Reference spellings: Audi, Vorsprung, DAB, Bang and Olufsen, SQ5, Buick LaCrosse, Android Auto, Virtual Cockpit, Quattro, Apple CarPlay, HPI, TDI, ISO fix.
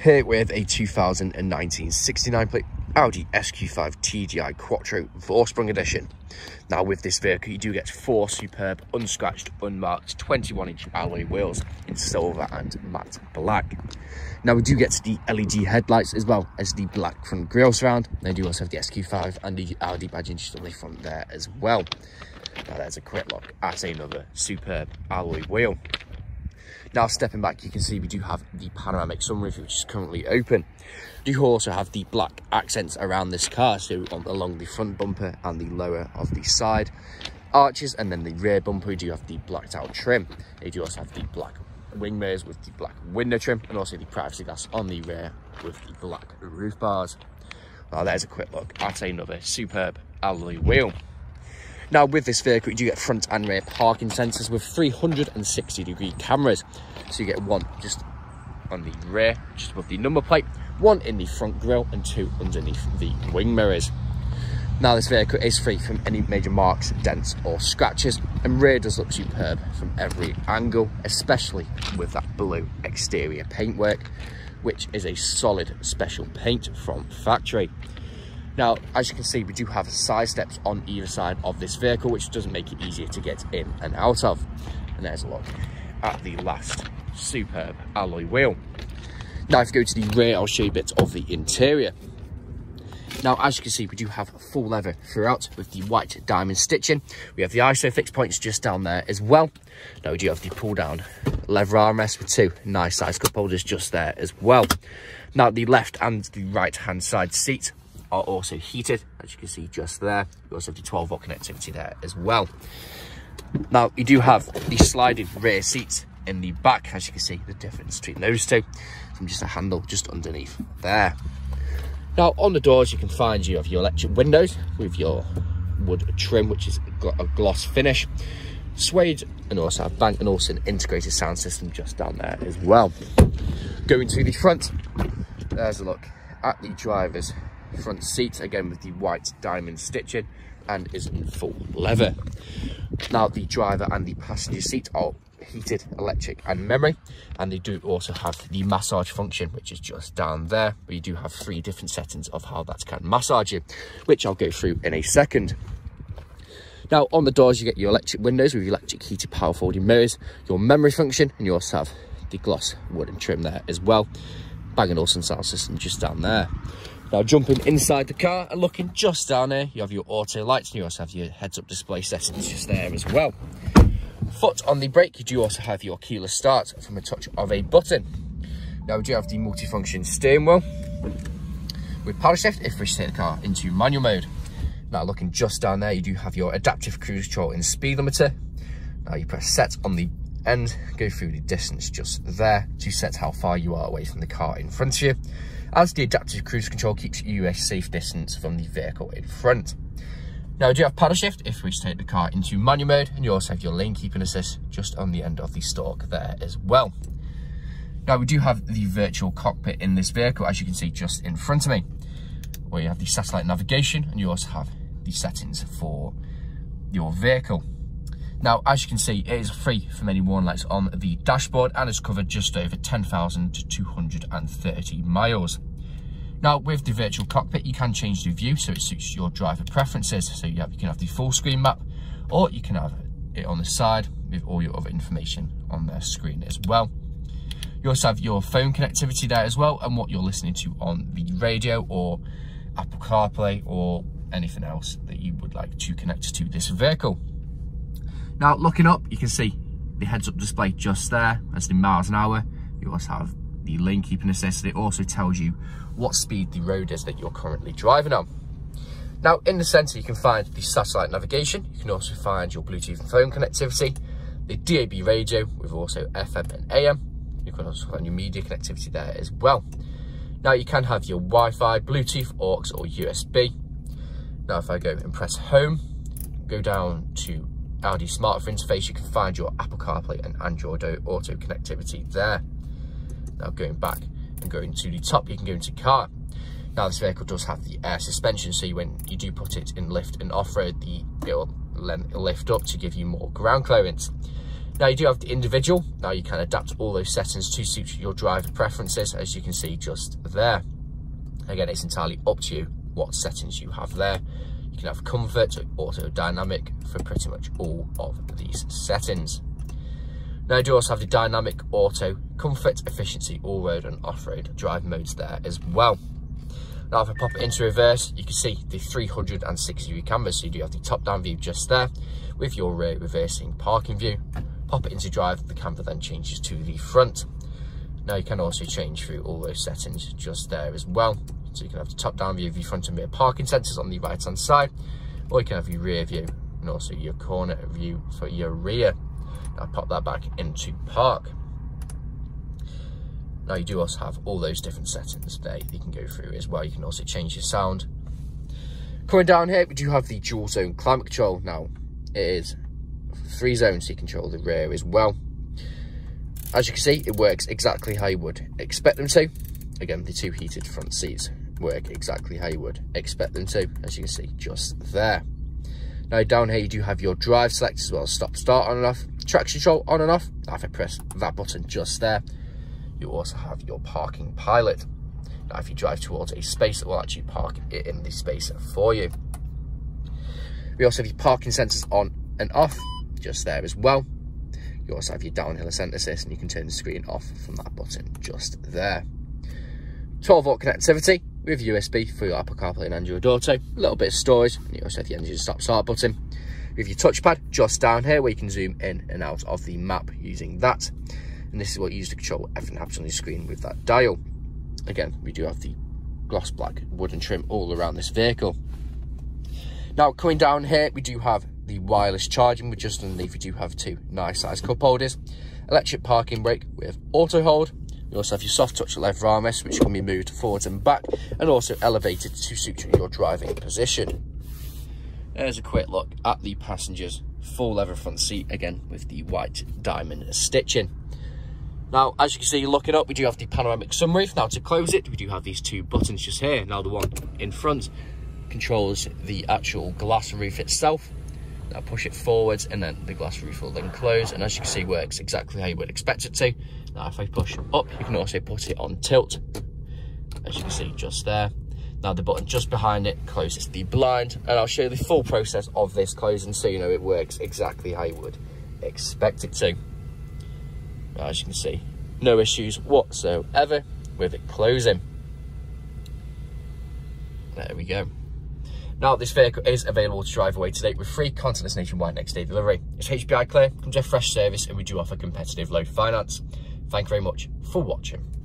Here with a 2019 69 plate Audi SQ5 TDI Quattro Vorsprung edition. Now with this vehicle you do get four superb unscratched, unmarked 21-inch alloy wheels in silver and matte black. Now we do get the LED headlights as well as the black front grille surround. They do also have the SQ5 and the Audi badge instantly from there as well. Now there's a quick look at another superb alloy wheel. Now stepping back, you can see we do have the panoramic sunroof, which is currently open. We do also have the black accents around this car, so along the front bumper and the lower of the side arches, and then the rear bumper we do have the blacked out trim. They do also have the black wing mirrors with the black window trim, and also the privacy glass on the rear with the black roof bars. Now there's a quick look at another superb alloy wheel. Now with this vehicle you do get front and rear parking sensors with 360-degree cameras. So you get one just on the rear, just above the number plate, one in the front grille and two underneath the wing mirrors. Now this vehicle is free from any major marks, dents or scratches, and rear does look superb from every angle, especially with that blue exterior paintwork, which is a solid special paint from factory. Now, as you can see, we do have side steps on either side of this vehicle, which doesn't make it easier to get in and out of. And there's a look at the last superb alloy wheel. Now, if you go to the rear, I'll show you bits of the interior. Now, as you can see, we do have full leather throughout with the white diamond stitching. We have the ISO fix points just down there as well. Now, we do have the pull-down leather armrest with two nice size cup holders just there as well. Now, the left and the right-hand side seat are also heated, as you can see just there. You also have the 12-volt connectivity there as well. Now you do have the sliding rear seats in the back, as you can see the difference between those two from just a handle just underneath there. Now on the doors you can find you have your electric windows with your wood trim, which is a gloss finish, suede, and also have Bang and Olufsen integrated sound system just down there as well. Going to the front, there's a look at the driver's front seat, again with the white diamond stitching, and is in full leather. Now the driver and the passenger seat are heated, electric and memory, and they do also have the massage function, which is just down there, where you do have three different settings of how that can massage you, which I'll go through in a second. Now on the doors you get your electric windows with your electric heated power folding mirrors, your memory function, and you also have the gloss wooden trim there as well. Bang and Olufsen sound system just down there. Now jumping inside the car and looking just down here, you have your auto lights, and you also have your heads-up display settings just there as well. Foot on the brake, you do also have your keyless start from a touch of a button. Now we do have the multifunction steering wheel with paddle shift if we steer the car into manual mode. Now looking just down there, you do have your adaptive cruise control and speed limiter. Now you press set on the end, go through the distance just there to set how far you are away from the car in front of you, as the adaptive cruise control keeps you a safe distance from the vehicle in front. Now we do have paddle shift if we take the car into manual mode, and you also have your lane keeping assist just on the end of the stalk there as well. Now we do have the virtual cockpit in this vehicle, as you can see just in front of me, where you have the satellite navigation, and you also have the settings for your vehicle. Now, as you can see, it is free from any warning lights on the dashboard and has covered just over 10,230 miles. Now, with the virtual cockpit, you can change the view so it suits your driver preferences. So you can have the full screen map, or you can have it on the side with all your other information on their screen as well. You also have your phone connectivity there as well, and what you're listening to on the radio or Apple CarPlay or anything else that you would like to connect to this vehicle. Now looking up, you can see the heads-up display just there, as the miles an hour. You also have the lane keeping assist, and it also tells you what speed the road is that you're currently driving on. Now in the centre you can find the satellite navigation, you can also find your Bluetooth and phone connectivity, the DAB radio with also FM and AM, you can also find your media connectivity there as well. Now you can have your Wi-Fi, Bluetooth, AUX or USB. Now if I go and press home, go down to Audi smartphone interface, you can find your Apple CarPlay and Android Auto connectivity there. Now going back and going to the top, you can go into car. Now this vehicle does have the air suspension, so when you do put it in lift and off-road, it will lift up to give you more ground clearance. Now you do have the individual. Now you can adapt all those settings to suit your driver preferences, as you can see just there. Again, it's entirely up to you what settings you have there. You can have comfort, auto dynamic for pretty much all of these settings. Now you do also have the dynamic, auto, comfort, efficiency, all-road and off-road drive modes there as well. Now if I pop it into reverse, you can see the 360-degree camera, so you do have the top-down view just there with your rear reversing parking view. Pop it into drive, the camera then changes to the front. Now you can also change through all those settings just there as well. So you can have the top-down view of your front and rear parking sensors on the right-hand side, or you can have your rear view and also your corner view for your rear. Now pop that back into park. Now you do also have all those different settings there you can go through as well. You can also change your sound. Coming down here, we do have the dual zone climate control. Now it is 3 zones, so you control the rear as well. As you can see, it works exactly how you would expect them to. Again, the 2 heated front seats work exactly how you would expect them to, as you can see just there. Now down here you do have your drive select as well, stop start on and off, traction control on and off. Now if I press that button just there, you also have your parking pilot. Now if you drive towards a space, it will actually park it in the space for you. We also have your parking sensors on and off just there as well. You also have your downhill ascent assist, and you can turn the screen off from that button just there. 12-volt connectivity with USB for your Apple CarPlay and Android Auto, a little bit of storage, and you also have the engine stop-start button. With your touchpad just down here, where you can zoom in and out of the map using that. And this is what you use to control everything that happens on your screen with that dial. Again, we do have the gloss black wooden trim all around this vehicle. Now, coming down here, we do have the wireless charging, but just underneath we do have 2 nice-sized cup holders, electric parking brake with auto hold. You also have your soft touch lever armrest, which can be moved forwards and back, and also elevated to suit your driving position. There's a quick look at the passenger's full leather front seat, again with the white diamond stitching. Now, as you can see, looking up, we do have the panoramic sunroof. Now, to close it, we do have these 2 buttons just here. Now, the one in front controls the actual glass roof itself. Now, push it forwards, and then the glass roof will then close. And as you can see, works exactly how you would expect it to. Now, if I push up, you can also put it on tilt, as you can see just there. Now, the button just behind it closes the blind. And I'll show you the full process of this closing, so you know it works exactly how you would expect it to. As you can see, no issues whatsoever with it closing. There we go. Now, this vehicle is available to drive away today with free contactless nationwide next day delivery. It's HPI clear, comes with a fresh service, and we do offer competitive low finance. Thank you very much for watching.